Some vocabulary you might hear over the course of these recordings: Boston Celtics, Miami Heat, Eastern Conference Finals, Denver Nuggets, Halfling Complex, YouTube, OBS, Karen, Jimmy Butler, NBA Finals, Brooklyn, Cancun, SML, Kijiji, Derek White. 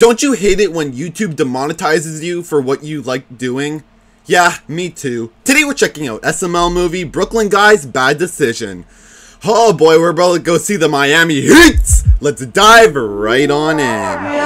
Don't you hate it when YouTube demonetizes you for what you like doing? Yeah, me too. Today we're checking out SML movie, Brooklyn Guy's Bad Decision. Oh boy, we're about to go see the Miami Heat! Let's dive right on in.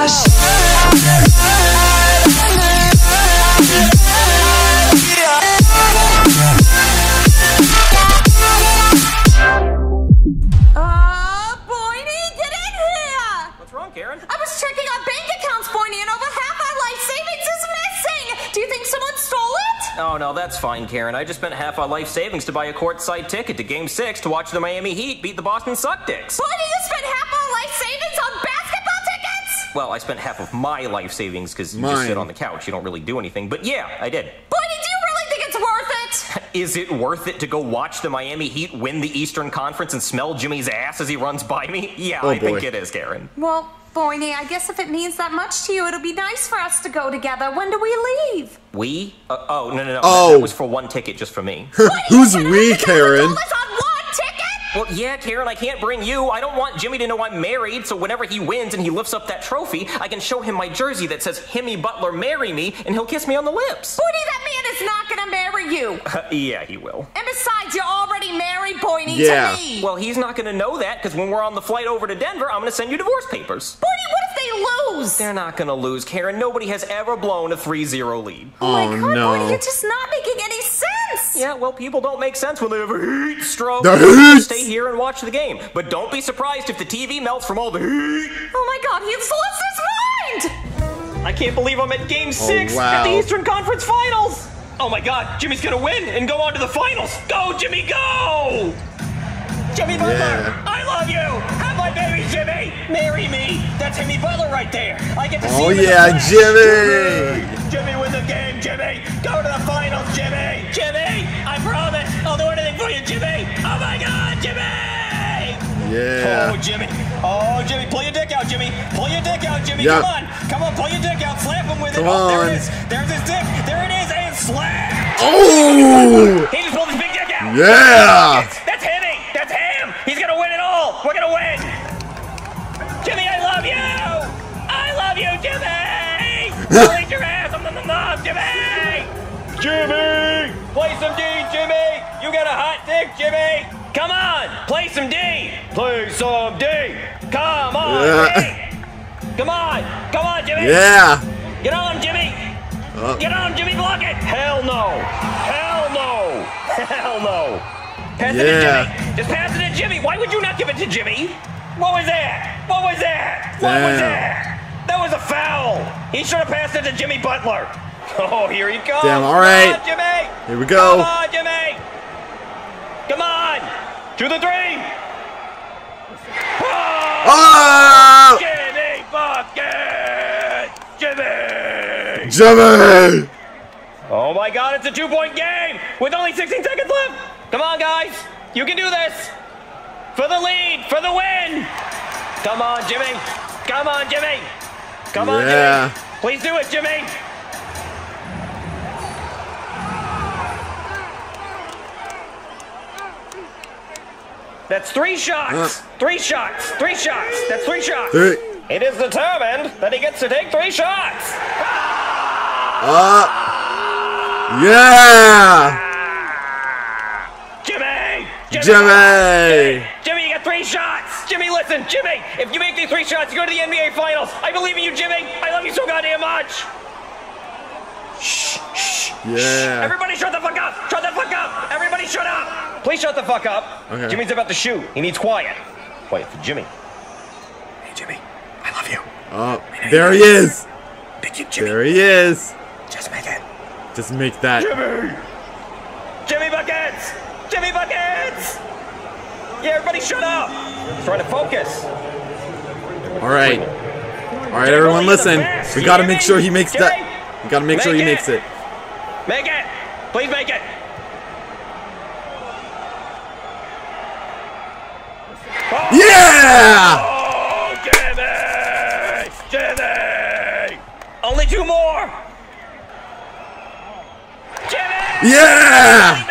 Boyney, get in here! What's wrong, Karen? I was checking on bank accounts, Boyney, and over half our life savings is missing! Do you think someone stole it? Oh, no, that's fine, Karen. I just spent half our life savings to buy a courtside ticket to Game 6 to watch the Miami Heat beat the Boston Celtics. Boyney, you spent half our life savings on basketball tickets? Well, I spent half of my life savings because you just sit on the couch. You don't really do anything, but yeah, I did. Boyney, do you really think it's worth it? Is it worth it to go watch the Miami Heat win the Eastern Conference and smell Jimmy's ass as he runs by me? Yeah, oh, I think it is, Karen. Well, Boyney, I guess if it means that much to you, it'll be nice for us to go together. When do we leave? We? Oh, no. Oh. That was for one ticket, just for me. Who's we, Karen? On one ticket? Well, yeah, Karen, I can't bring you. I don't want Jimmy to know I'm married, so whenever he wins and he lifts up that trophy, I can show him my jersey that says, Jimmy Butler, marry me, and he'll kiss me on the lips. Boyney, that man is not going to marry you. Yeah, he will. And besides, you're already married, Boyney, to me. Well, he's not going to know that, because when we're on the flight over to Denver, I'm going to send you divorce papers. Boyney, what if they lose? They're not going to lose, Karen. Nobody has ever blown a 3-0 lead. Oh, my God, no. Boyney, you're just not making any sense. Yeah, well, people don't make sense when they have a heat stroke. Stay here and watch the game. But don't be surprised if the TV melts from all the heat. Oh, my God, he's lost his mind! I can't believe I'm at Game 6 at the Eastern Conference Finals. Oh, my God, Jimmy's going to win and go on to the finals. Go, Jimmy, go! Jimmy Butler, I love you. Have my baby, Jimmy. Marry me. That's Jimmy Butler right there. I get to see him. Oh, yeah, Jimmy. Jimmy win the game, Jimmy. Go to the finals, Jimmy. Jimmy, I promise. I'll do anything for you, Jimmy. Oh, my God, Jimmy. Yeah. Oh, Jimmy. Oh, Jimmy, pull your dick out, Jimmy. Pull your dick out, Jimmy. Yep. Come on. Come on, pull your dick out. Slap him with it. Oh, there it is. There's his dick. There it is. And slap. Oh. He just pulled his big dick out. Yeah. That's him. He's gonna win it all! We're gonna win! Jimmy, I love you! I love you, Jimmy! I'll eat your ass! I'm the mom, Jimmy! Jimmy! Play some D, Jimmy! You got a hot dick, Jimmy! Come on! Play some D! Play some D! Come on, Jimmy! Come on! Come on, Jimmy! Yeah! Get on, Jimmy! Get on, Jimmy! Block it! Hell no! Hell no! Hell no! Pass it to Jimmy. Just pass it to Jimmy. Why would you not give it to Jimmy? What was that? What was that? What was that? That was a foul. He should have passed it to Jimmy Butler. Oh, here he comes. Damn, all right. Come on, Jimmy. Here we go. Come on, Jimmy. Come on. To the three. Oh! Oh! Jimmy bucket. Jimmy. Jimmy. Oh, my God. It's a two-point game with only 16 seconds left. Come on, guys. You can do this. For the lead. For the win. Come on, Jimmy. Come on, Jimmy. Come on, Jimmy. Please do it, Jimmy. That's three shots. Three shots. Three shots. That's three shots. Three. It is determined that he gets to take three shots. Yeah. Jimmy! Jimmy, you got three shots! Jimmy, listen, Jimmy, if you make these three shots, you go to the NBA Finals. I believe in you, Jimmy. I love you so goddamn much. Shh, shh, shh. Everybody shut the fuck up. Shut the fuck up. Everybody shut up. Please shut the fuck up. Okay. Jimmy's about to shoot. He needs quiet. Quiet for Jimmy. Hey, Jimmy, I love you. Oh, there he is. Big you, Jimmy. There he is. Just make it. Just make that. Jimmy! Jimmy buckets! Jimmy buckets! Yeah, everybody shut up! Try to focus. Alright. Alright, everyone listen. We gotta make sure he makes that. We gotta make sure he makes it. Make it! Please make it! Oh. Yeah! Oh, Jimmy! Jimmy! Only two more! Jimmy! Yeah!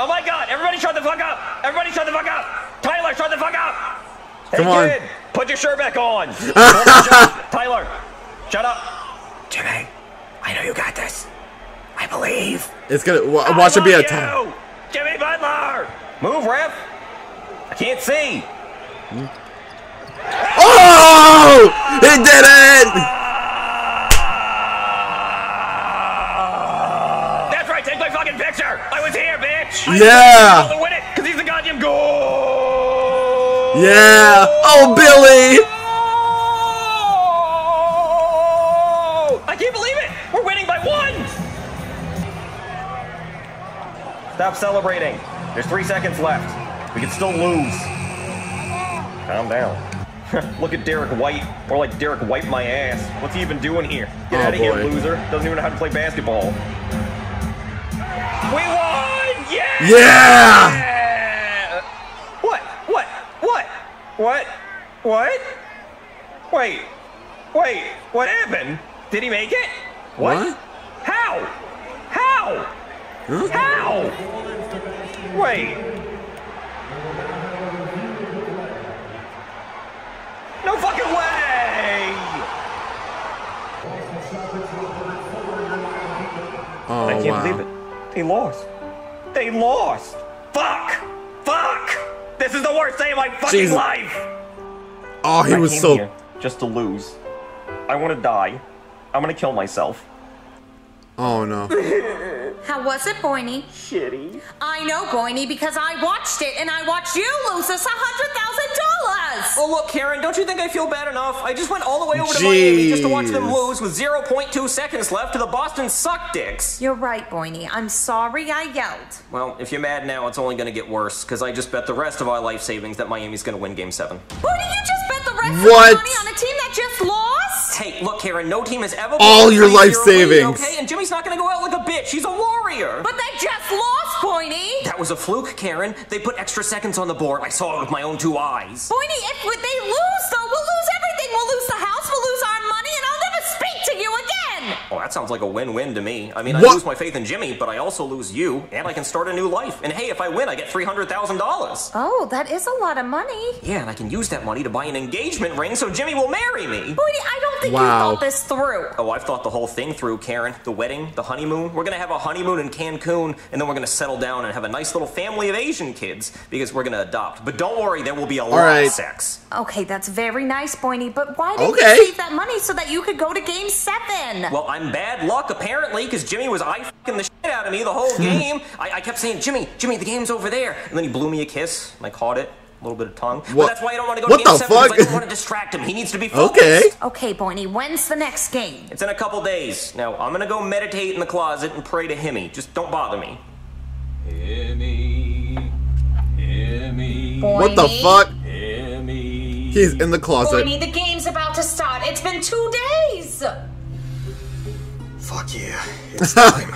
Oh my God! Everybody shut the fuck up! Everybody shut the fuck up! Come on. Kid, put your shirt back on. Tyler, shut up. Jimmy, I know you got this. I believe. It's gonna watch it be a tie. Jimmy Butler, move, ref. I can't see. Oh! He did it. That's right. Take my fucking picture. I was here, bitch. Yeah. I win it because he's the goddamn goal. Yeah. Oh, Billy. Oh! I can't believe it. We're winning by one. Stop celebrating. There's 3 seconds left. We can still lose. Calm down. Look at Derek White. Or like Derek White my ass. What's he even doing here? Get out of here, loser. Doesn't even know how to play basketball. We won! Yeah! Yeah! What? What? What? What? What? Wait. Wait. What happened? Did he make it? What? How? How? Huh? How? Wait. No fucking way! Oh, I can't believe it. They lost. They lost. Fuck! Fuck! This is the worst day of my fucking life! Oh, he was so... I came here just to lose. I want to die. I'm gonna kill myself. Oh, no. How was it, Boynie? Shitty. I know, Boynie, because I watched it, and I watched you lose us $100,000! Oh, look, Karen, don't you think I feel bad enough? I just went all the way over to Miami just to watch them lose with 0.2 seconds left to the Boston Suck Dicks. You're right, Boynie. I'm sorry I yelled. Well, if you're mad now, it's only gonna get worse, because I just bet the rest of our life savings that Miami's gonna win Game 7. Boynie, you just bet the rest of your money on a team that just lost? Hey, look, Karen, no team has ever all your life savings. Okay, and Jimmy's not gonna go out like a bitch. He's a warrior. But they just lost, Boynie. That was a fluke, Karen. They put extra seconds on the board. I saw it with my own two eyes. Boynie, if they lose, though, we'll lose everything. We'll lose the house, we'll lose our money, and I'll never speak to you again. Oh, that sounds like a win-win to me. I mean, I lose my faith in Jimmy, but I also lose you, and I can start a new life. And hey, if I win, I get $300,000. Oh, that is a lot of money. Yeah, and I can use that money to buy an engagement ring so Jimmy will marry me. Boynie, I don't think you thought this through. Oh, I've thought the whole thing through, Karen. The wedding, the honeymoon. We're going to have a honeymoon in Cancun, and then we're going to settle down and have a nice little family of Asian kids, because we're going to adopt. But don't worry, there will be a lot of sex. Okay, that's very nice, Boynie, but why did you save that money so that you could go to Game 7? Well, I'm bad luck, apparently, because Jimmy was eye-fucking the shit out of me the whole game. I kept saying, Jimmy, Jimmy, the game's over there. And then he blew me a kiss, and I caught it. A little bit of tongue. But that's why I don't want to go to Game 7, because I don't want to distract him. He needs to be focused. Okay, Boynie, when's the next game? It's in a couple days. Now, I'm going to go meditate in the closet and pray to Himmy. Just don't bother me. Himmy. Himmy. What the fuck? Himmy. He's in the closet. Boynie, the game's about to start. It's been 2 days. Fuck yeah. It's time.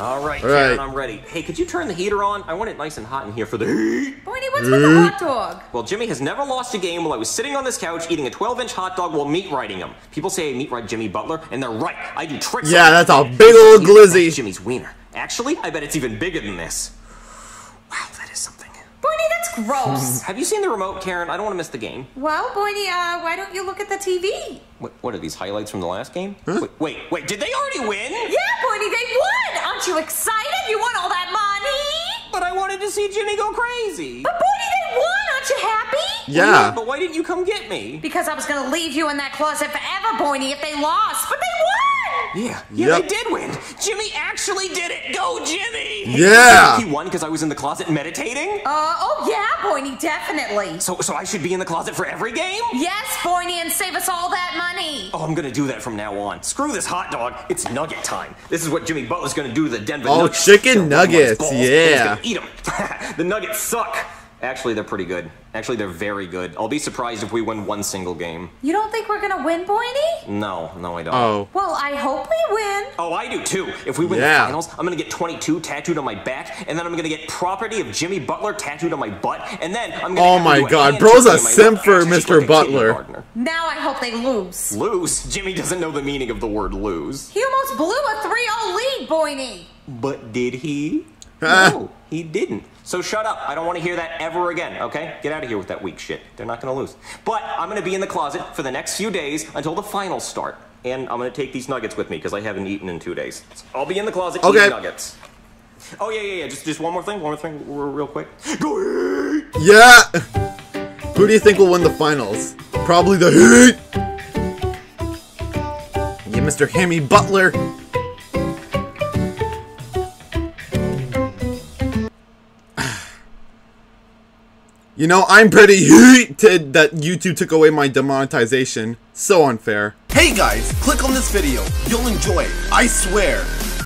All right, Karen, I'm ready. Hey, could you turn the heater on? I want it nice and hot in here for the heat. Boynie, what's with the hot dog? Well, Jimmy has never lost a game while I was sitting on this couch eating a 12-inch hot dog while meat riding him. People say I meat ride Jimmy Butler, and they're right. I do tricks. Yeah, that's a big old glizzy. Jimmy's wiener. Actually, I bet it's even bigger than this. Wow, that is something. Boynie, that's gross. Have you seen the remote, Karen? I don't want to miss the game. Well, Boynie, why don't you look at the TV? What are these highlights from the last game? Huh? Wait, did they already win? Yeah, Boynie, they won! Aren't you excited? You won all that money! But I wanted to see Jimmy go crazy. But Boynie, they won! Aren't you happy? Yeah. Well, yeah. But why didn't you come get me? Because I was going to leave you in that closet forever, Boynie, if they lost. But they won! Yeah, they did win. Jimmy actually did it. Go, Jimmy! Yeah. He won because I was in the closet meditating? Oh yeah, Boynie, definitely. So I should be in the closet for every game? Yes, Boynie, and save us all that money. Oh, I'm gonna do that from now on. Screw this hot dog. It's nugget time. This is what Jimmy Butler's gonna do to the Denver Nuggets. Oh, chicken nuggets, yeah. He's gonna eat them. The Nuggets suck. Actually, they're pretty good. Actually, they're very good. I'll be surprised if we win one single game. You don't think we're gonna win, Boynie? No, I don't. Oh. Well, I hope we win. Oh, I do too. If we win the finals, I'm gonna get 22 tattooed on my back, and then I'm gonna get property of Jimmy Butler tattooed on my butt, and then I'm gonna. Oh my God, bro's a simp for Mr. Butler. Now I hope they lose. Lose? Jimmy doesn't know the meaning of the word lose. He almost blew a 3-0 lead, Boynie. But did he? No, he didn't. So shut up. I don't want to hear that ever again, okay? Get out of here with that weak shit. They're not going to lose. But I'm going to be in the closet for the next few days until the finals start. And I'm going to take these nuggets with me because I haven't eaten in 2 days. So I'll be in the closet eating nuggets. Oh, yeah. Just one more thing real quick. Go Heat! Yeah! Who do you think will win the finals? Probably the Heat! Yeah, Mr. Jimmy Butler. You know, I'm pretty heated that YouTube took away my demonetization. So unfair. Hey guys, click on this video. You'll enjoy it. I swear.